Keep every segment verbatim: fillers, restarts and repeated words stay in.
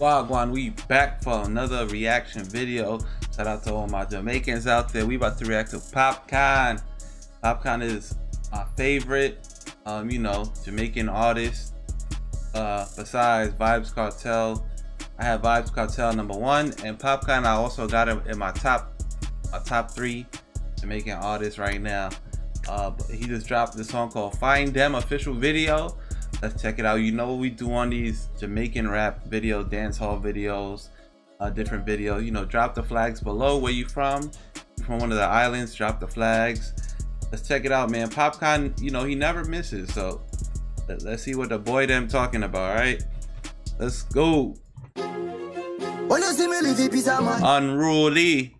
Wagwan, we back for another reaction video. Shout out to all my Jamaicans out there. We about to react to Popcaan. Popcaan is my favorite, um, you know, Jamaican artist. Uh, besides Vybz Kartel, I have Vybz Kartel number one, and Popcaan I also got him in my top, my top three Jamaican artists right now. Uh, but he just dropped this song called "Find Them" official video. Let's check it out. You know what we do on these Jamaican rap video, dancehall videos, uh, different videos. You know, drop the flags below. Where you from? You're from one of the islands? Drop the flags. Let's check it out, man. Popcaan, you know, he never misses. So let, let's see what the boy them talking about. All right, let's go. Unruly.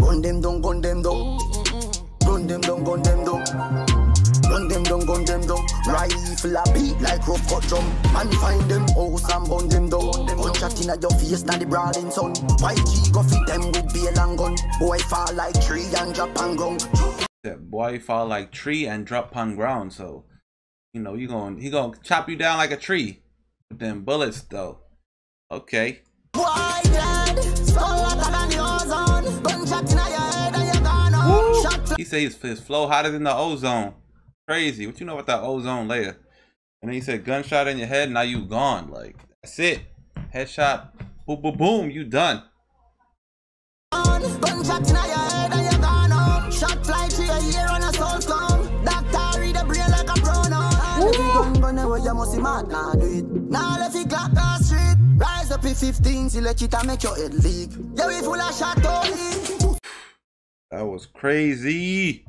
Gun them down, gun them down, gun them down, gun them down, gun them down, gun them down. Rifle a beat like rough cut drum. Man find them house and gun them down. Gunshot inna your face, now the brawling sun. Y G go fit them with bail and gun. Boy fall like tree and drop on ground. That boy fall like tree and drop on ground. So, you know, you going, he gonna chop you down like a tree with them bullets though. Okay. Why he said his, his flow hotter than the ozone. Crazy. What you know about that ozone later? And then he said gunshot in your head, now you gone. Like, that's it. Headshot. Boom, boom, boom. You done. Rise up in fifteen till let you make your head leak. Yeah, we full of shot only. That was crazy.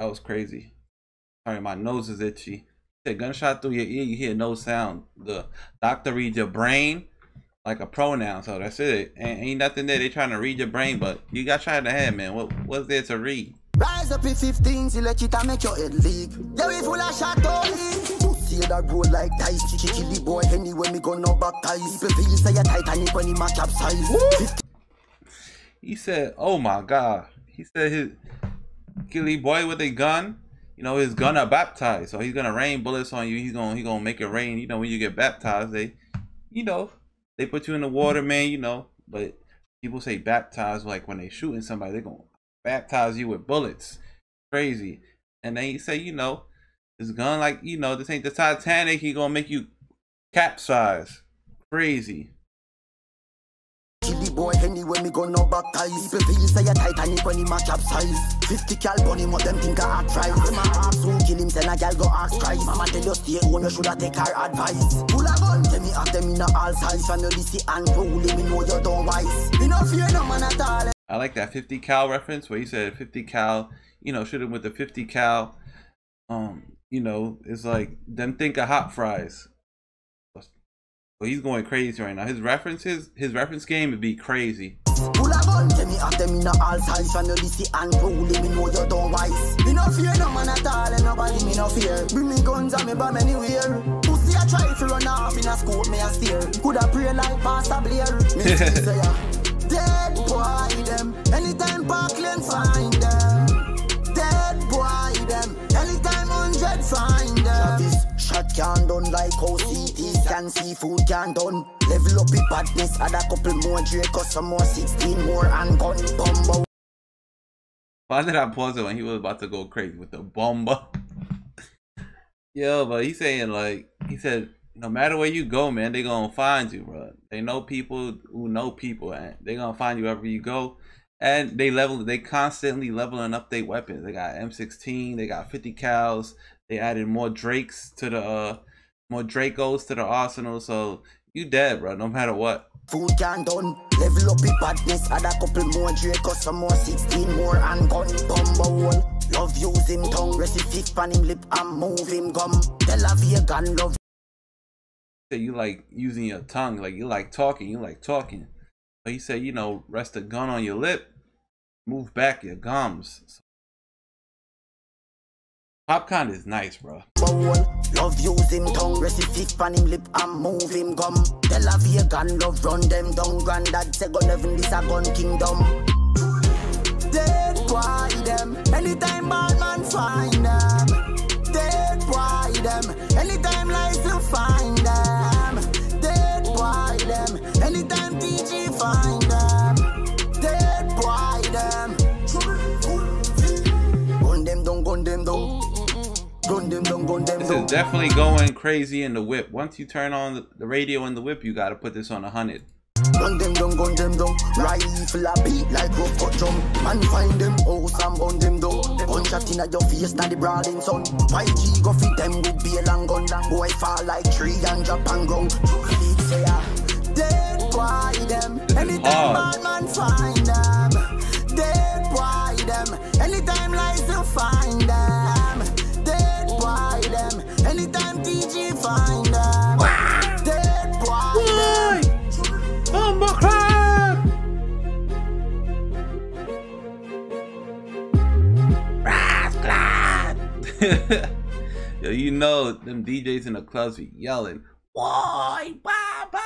That was crazy. Sorry, my nose is itchy. Say gunshot through your ear, you hear no sound. The doctor reads your brain like a pronoun, so that's it. Ain't, ain't nothing there. They trying to read your brain, but you got shot in the head, man. What what's there to read? Rise up in fifteen, till let you make your head leak. Yeah, we full of shot only. See that roll like dice, chicky chilly boy. Anyway, me gonna baptize. People feel say a Titanic when he match capsize. He said, oh my God. He said his killy boy with a gun, you know, his gun are baptized. So he's gonna rain bullets on you. He's gonna he gonna make it rain. You know, when you get baptized, they you know, they put you in the water, man, you know. But people say baptized like when they shooting somebody, they're gonna baptize you with bullets. Crazy. And then he say, you know, his gun like, you know, this ain't the Titanic, he gonna make you capsize. Crazy. Chilly boy, anyway, me gonna baptize. People feel say a Titanic when he match capsize. Fifty cal bunny, more them think I try. Him a ask who kill him, then a gal go ask Christ. Mama tell you stay home, you shoulda take her advice. Pull a gun, tell me have them in a all size. Family see and holy, me know you don't wise. Me no fear no man at all. I like that fifty cal reference where he said fifty cal. You know, shoot him with the fifty cal. Um, you know, it's like them think of hot fries. But he's going crazy right now. His references, his reference game would be crazy. Can done like how C Ts can see food can done. Level up with badness, add a couple more Draco, some more sixteen more and gun bomba. Why did I pause it when he was about to go crazy with the bomba? Yo, but he's saying like he said, no matter where you go, man, they gonna find you, bro. They know people who know people, and they gonna find you wherever you go. And they level, they constantly leveling up their weapons. They got M sixteen, they got fifty cals. They added more Drakes to the, uh, more Dracos to the arsenal. So you dead, bro, no matter what. Food can done, level up with badness. Add a couple more Dracos, some more sixteen more and gun bomber wall. Love using tongue, recipe span him lip and move him gum. Tell her your gun love. Say you like using your tongue, like you like talking, you like talking. But he said, you know, rest a gun on your lip, move back your gums. So Popcaan is nice, bro. Love using tongue, recipe span him lip and move him gum. Tell her your gun love, run them down. Granddad say gun heaven, this a gun kingdom. Dead why them. Anytime bad man find them, dead why them. Anytime lies to find them, dead why them. Anytime T G find them, dead why them. Gun them down, gun them down. Gun them down, gun them down. This is definitely going crazy in the whip. Once you turn on the radio in the whip, you gotta put this on a hundred. Gun them down, gun them down. Rifle a beat like rough cut drum. Man find them house and gun them down. Gunshot inna your face, na the brawling sun. five G go fit them with bail and gun. Boy fall like tree and drop and ground. Say ah, dead why them. Anytime bad man find them, dead why them. Anytime lies to find them, dead why them. Anytime T G find them, dead why them. Crab. Yo, you know them D Js in the clubs be yelling, boy, baba,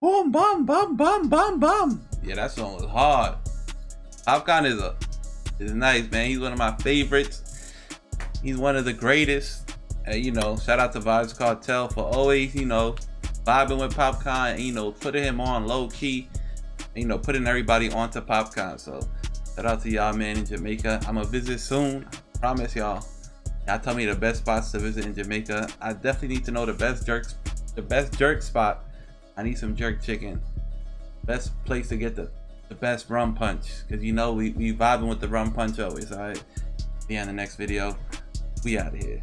boom, bum, bum, bum, bum, bum. Yeah, that song was hard. Popcaan is a is nice, man. He's one of my favorites. He's one of the greatest. And you know, shout out to Vybz Kartel for always, you know, vibing with Popcaan, you know, putting him on low key, you know, putting everybody onto Popcaan. So shout out to y'all, man, in Jamaica. I'm gonna visit soon, I promise y'all. Y'all tell me the best spots to visit in Jamaica. I definitely need to know the best jerks, the best jerk spot. I need some jerk chicken. Best place to get the, the best rum punch, because you know we, we vibing with the rum punch always. All right, see you in the next video. We out of here.